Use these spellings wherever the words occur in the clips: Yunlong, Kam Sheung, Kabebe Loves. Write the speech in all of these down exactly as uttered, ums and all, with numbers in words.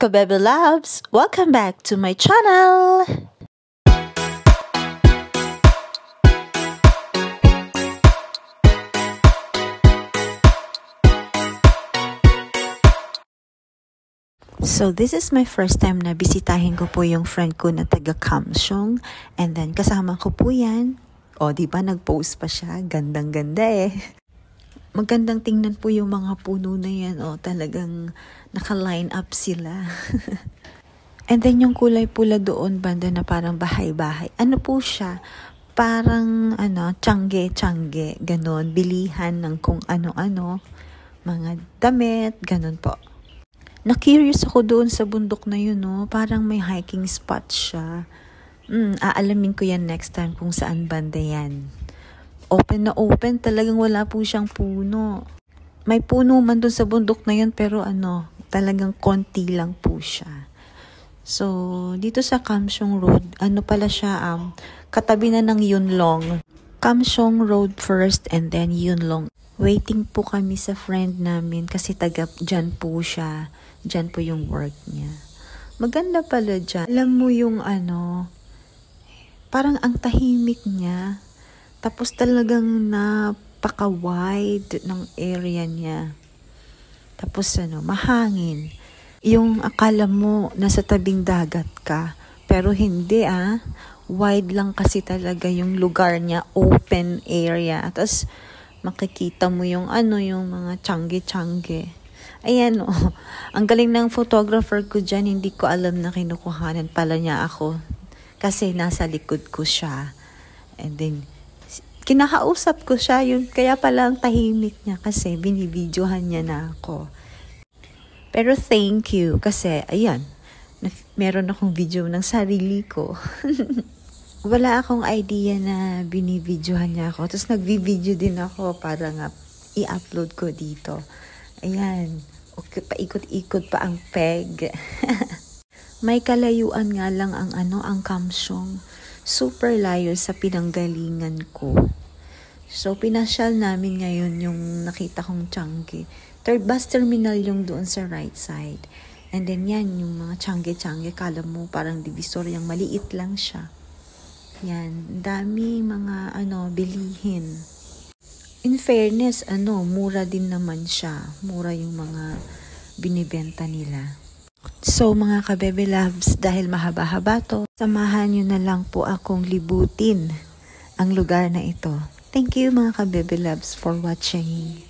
Kabebe Loves! Welcome back to my channel! So this is my first time na bisitahin ko po yung friend ko na taga Kam Sheung, and then kasama ko po yan. O diba nag-post pa siya? Gandang ganda eh! Magandang tingnan po yung mga puno na yan. O, talagang naka-line up sila. And then yung kulay pula doon, banda na parang bahay-bahay. Ano po siya? Parang ano, tiyangge-tiyangge. Ganon, bilihan ng kung ano-ano. Mga damit, ganon po. Na-curious ako doon sa bundok na yun, no? Parang may hiking spot siya. Mm, aalamin ko yan next time kung saan banda yan. Open na open, talagang wala po siyang puno. May puno man dun sa bundok na yun, pero ano, talagang konti lang po siya. So, dito sa Kam Sheung Road, ano pala siya, um, katabi na ng Yunlong. Kam Sheung Road first and then Yunlong. Waiting po kami sa friend namin kasi taga dyan po siya. Dyan po yung work niya. Maganda pala dyan. Alam mo yung ano, parang ang tahimik niya. Tapos talagang napaka-wide ng area niya. Tapos ano, mahangin. Yung akala mo nasa tabing dagat ka, pero hindi ah. Wide lang kasi talaga yung lugar niya, open area. Tapos makikita mo yung ano, yung mga tiyangge-tiyangge. Ayan oh. Ang galing ng photographer ko dyan, hindi ko alam na kinukuhanan pala niya ako. Kasi nasa likod ko siya. And then, kinakausap ko siya, yun kaya pala ang tahimik niya kasi binibidyohan niya na ako. Pero thank you kasi ayan, meron akong video ng sarili ko. Wala akong idea na binibidyohan niya ako. Tapos nagbi-video din ako para nga i-upload ko dito. Ayan, okay, paikot-ikot pa ang peg. May kalayuan nga lang ang ano, ang Kam Sheung. Super layo sa pinanggalingan ko. So, pinasyal namin ngayon yung nakita kong tiyangge. Third bus terminal yung doon sa right side. And then yan, yung mga tiyangge-tiyangge, kala mo parang divisoryang maliit lang siya. Yan, dami mga ano, bilihin. In fairness, ano, mura din naman siya. Mura yung mga binibenta nila. So mga Kabebe Loves, dahil mahaba-haba to, samahan nyo na lang po akong libutin ang lugar na ito. Thank you mga Kabebe Loves for watching.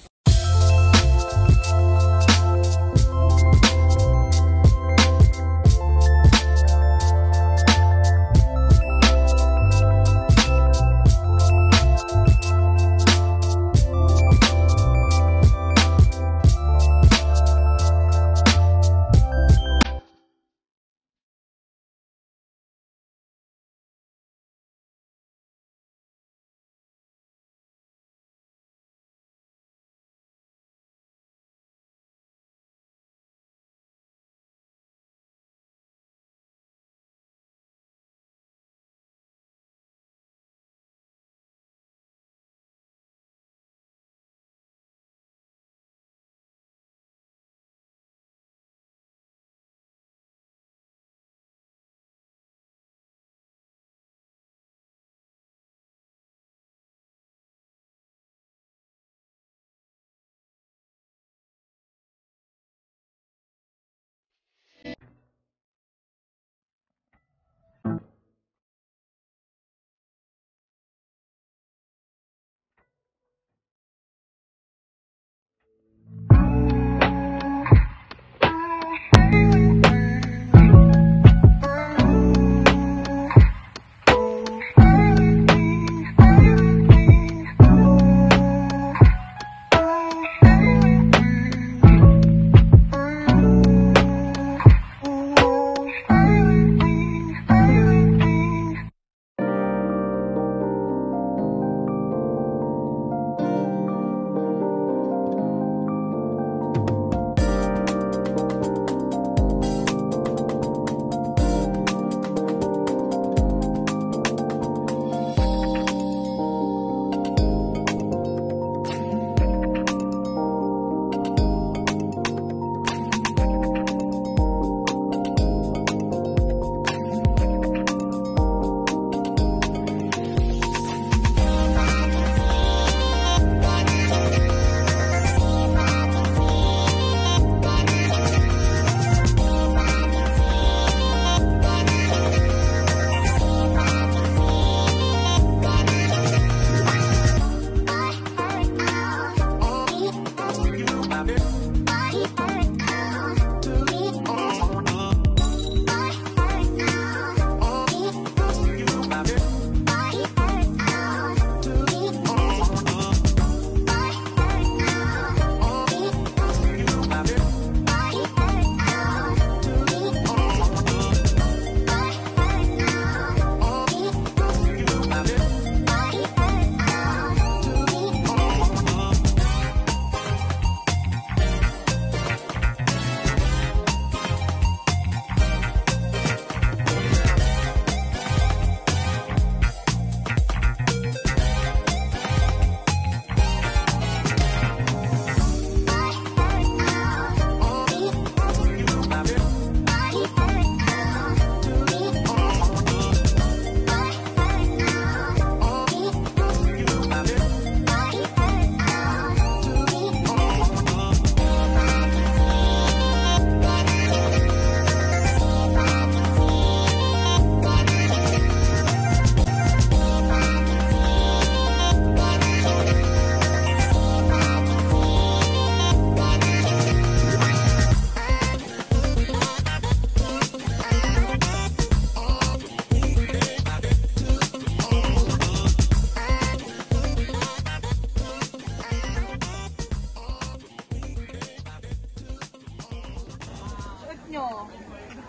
nyo.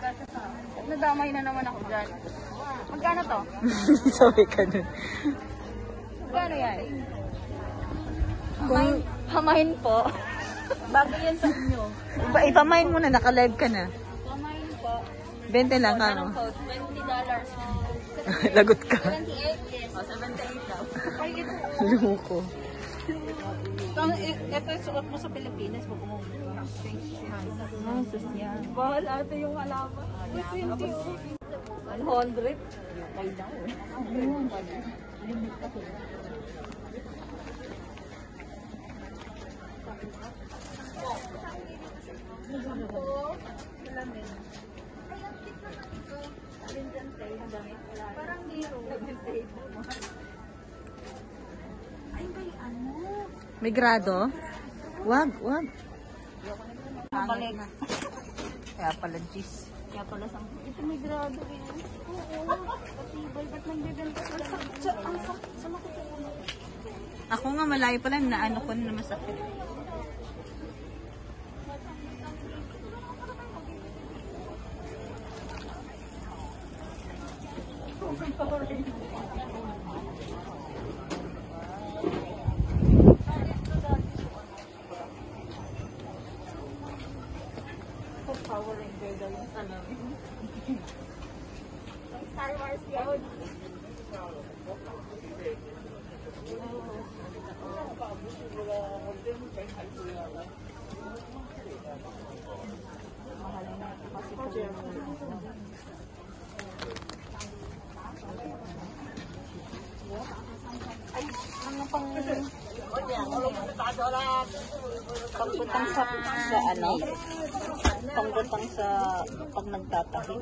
At nadamay na naman ako dyan. Magkano to? Sabi ka nun. Magkano yan? Hamain, hamain po. Bagay yan sa inyo. Ipamain mo na, naka-live ka na. Pamain po. bente lang ka mo. twenty dollars. Lagot ka. seventy-eight, yes. O, seventy-eight daw. Luko. Ito yung suot mo sa Pilipinas. Huwag mo. Ang sus niya. Bahal ate yung halaman. one hundred. Kay daw. Parang zero. Ay, may ano? May grado? Wag, wag. Balik. Kaya pala cheese. Kaya pala sang... Ito may grado yun. Oo. Patibay. Ba't nanggaganda ko lang? Ang sakit. Saan ako ko na? Ako nga malayo pala. Naano ko na masakit. Pangbutang sa, sa ano? Pangbutang sa pag nagtatahi.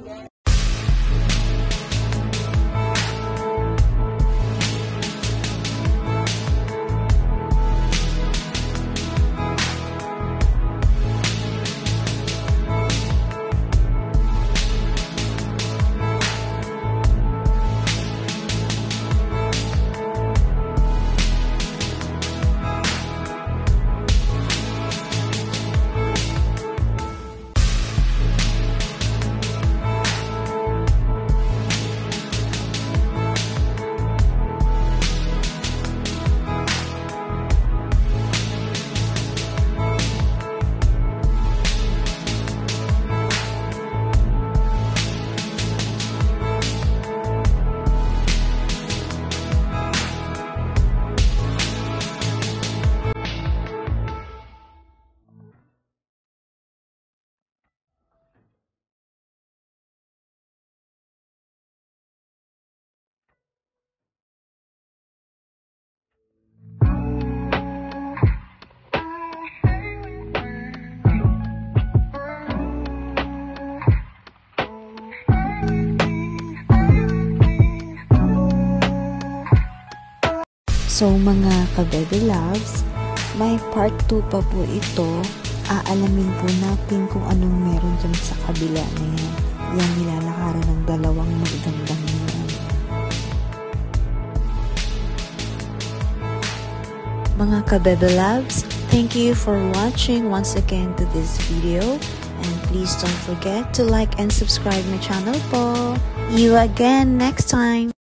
So mga Kabebe Loves, may part two pa po ito. Aalamin po natin kung anong meron dyan sa kabila na yan. Yan nilalakaran ng dalawang magdamdang niyan. Mga Kabebe Loves, thank you for watching once again to this video. And please don't forget to like and subscribe my channel po. See you again next time!